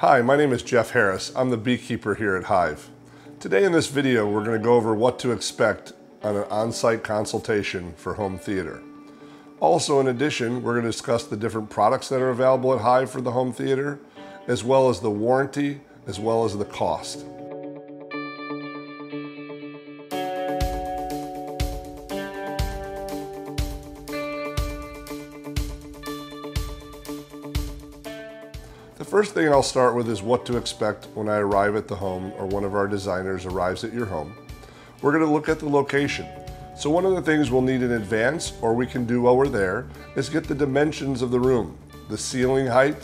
Hi, my name is Jeff Harris. I'm the beekeeper here at Hive. Today in this video, we're going to go over what to expect on an on-site consultation for home theater. Also, in addition, we're going to discuss the different products that are available at Hive for the home theater, as well as the warranty, as well as the cost. The first thing I'll start with is what to expect when I arrive at the home or one of our designers arrives at your home. We're going to look at the location. So one of the things we'll need in advance, or we can do while we're there, is get the dimensions of the room, the ceiling height,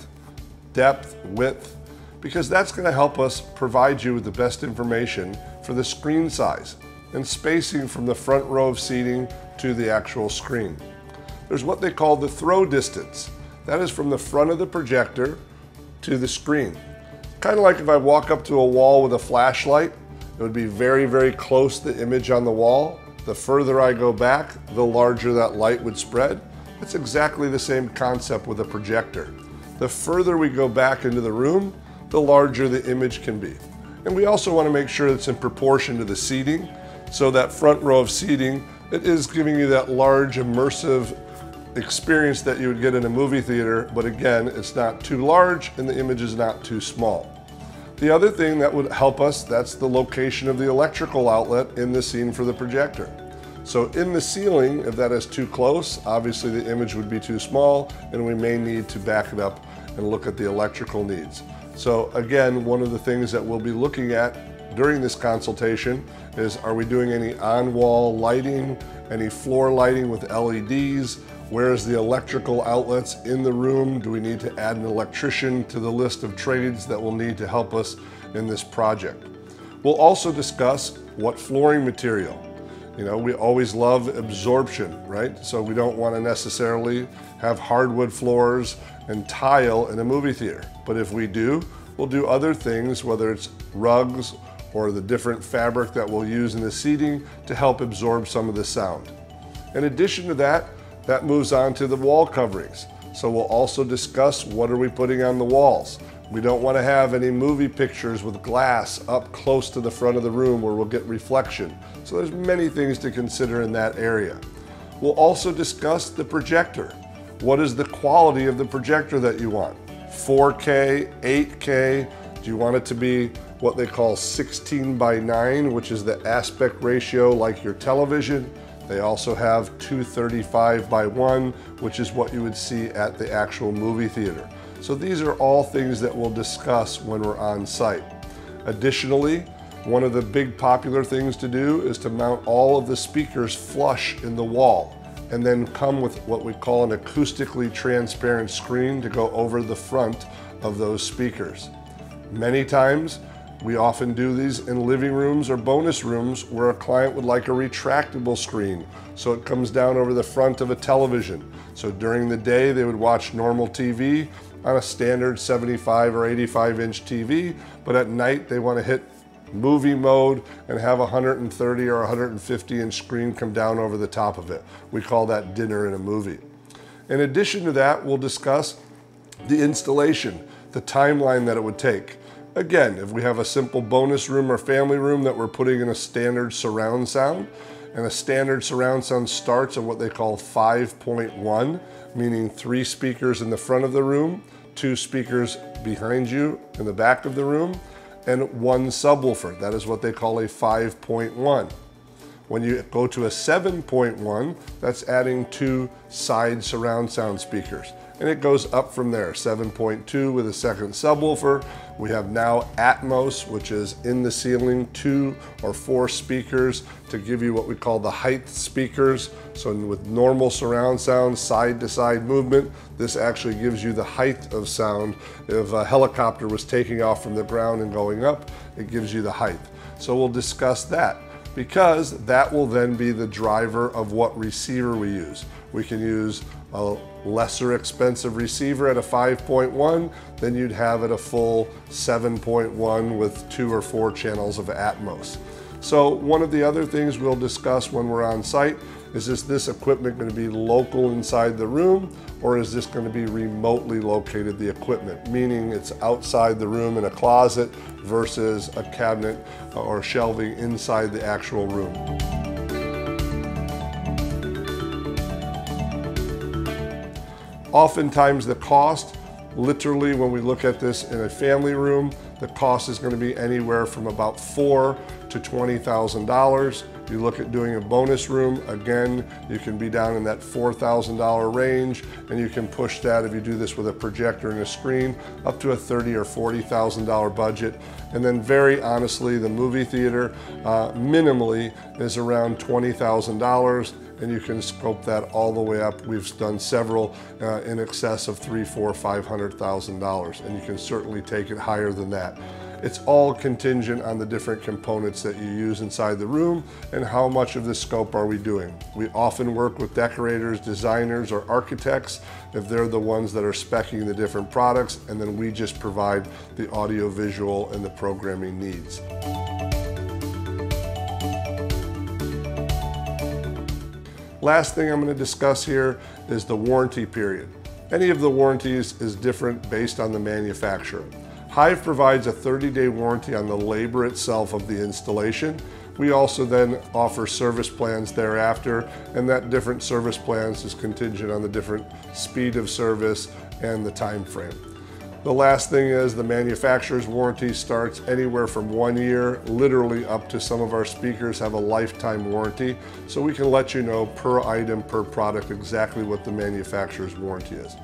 depth, width, because that's going to help us provide you with the best information for the screen size and spacing from the front row of seating to the actual screen. There's what they call the throw distance. That is from the front of the projector to the screen. Kind of like if I walk up to a wall with a flashlight, it would be very, very close to the image on the wall. The further I go back, the larger that light would spread. That's exactly the same concept with a projector. The further we go back into the room, the larger the image can be. And we also want to make sure it's in proportion to the seating. So that front row of seating, it is giving you that large immersive experience that you would get in a movie theater, but again, it's not too large and the image is not too small. The other thing that would help us, that's the location of the electrical outlet in the scene for the projector. So in the ceiling, if that is too close, obviously the image would be too small and we may need to back it up and look at the electrical needs. So again, one of the things that we'll be looking at during this consultation is, are we doing any on-wall lighting, any floor lighting with LEDs? Where's the electrical outlets in the room? Do we need to add an electrician to the list of trades that we'll need to help us in this project? We'll also discuss what flooring material. You know, we always love absorption, right? So we don't want to necessarily have hardwood floors and tile in a movie theater. But if we do, we'll do other things, whether it's rugs or the different fabric that we'll use in the seating to help absorb some of the sound. In addition to that, that moves on to the wall coverings. So we'll also discuss what are we putting on the walls. We don't want to have any movie pictures with glass up close to the front of the room where we'll get reflection. So there's many things to consider in that area. We'll also discuss the projector. What is the quality of the projector that you want? 4K, 8K, do you want it to be what they call 16:9, which is the aspect ratio like your television? They also have 235:1, which is what you would see at the actual movie theater. So these are all things that we'll discuss when we're on site. Additionally, one of the big popular things to do is to mount all of the speakers flush in the wall and then come with what we call an acoustically transparent screen to go over the front of those speakers. Many times, we often do these in living rooms or bonus rooms where a client would like a retractable screen, so it comes down over the front of a television. So during the day, they would watch normal TV on a standard 75 or 85 inch TV, but at night they want to hit movie mode and have a 130 or 150 inch screen come down over the top of it. We call that dinner in a movie. In addition to that, we'll discuss the installation, the timeline that it would take. Again, if we have a simple bonus room or family room that we're putting in a standard surround sound, and a standard surround sound starts at what they call 5.1, meaning 3 speakers in the front of the room, 2 speakers behind you in the back of the room, and 1 subwoofer. That is what they call a 5.1. When you go to a 7.1, that's adding 2 side surround sound speakers. And it goes up from there, 7.2 with a second subwoofer. We have now Atmos, which is in the ceiling, 2 or 4 speakers to give you what we call the height speakers. So with normal surround sound, side-to-side movement, this actually gives you the height of sound. If a helicopter was taking off from the ground and going up, it gives you the height. So we'll discuss that, because that will then be the driver of what receiver we use. We can use a lesser expensive receiver at a 5.1 than you'd have at a full 7.1 with 2 or 4 channels of Atmos. So one of the other things we'll discuss when we're on site Is this equipment going to be local inside the room, or is this going to be remotely located, the equipment, meaning it's outside the room in a closet versus a cabinet or shelving inside the actual room. Oftentimes the cost, literally when we look at this in a family room, the cost is going to be anywhere from about $4,000 to $20,000. You look at doing a bonus room, again, you can be down in that $4,000 range, and you can push that, if you do this with a projector and a screen, up to a $30,000 or $40,000 budget. And then very honestly, the movie theater minimally is around $20,000. And you can scope that all the way up. We've done several in excess of $300,000, $400,000, $500,000, and you can certainly take it higher than that. It's all contingent on the different components that you use inside the room and how much of the scope are we doing. We often work with decorators, designers, or architects if they're the ones that are speccing the different products, and then we just provide the audio-visual and the programming needs. Last thing I'm going to discuss here is the warranty period. Any of the warranties is different based on the manufacturer. Hive provides a 30-day warranty on the labor itself of the installation. We also then offer service plans thereafter, and that different service plans is contingent on the different speed of service and the time frame. The last thing is the manufacturer's warranty starts anywhere from 1 year, literally up to some of our speakers have a lifetime warranty. So we can let you know per item, per product, exactly what the manufacturer's warranty is.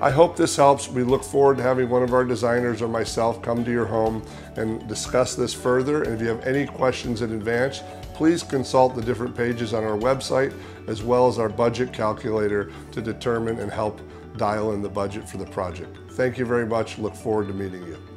I hope this helps. We look forward to having one of our designers or myself come to your home and discuss this further. And if you have any questions in advance, please consult the different pages on our website, as well as our budget calculator to determine and help dial in the budget for the project. Thank you very much. Look forward to meeting you.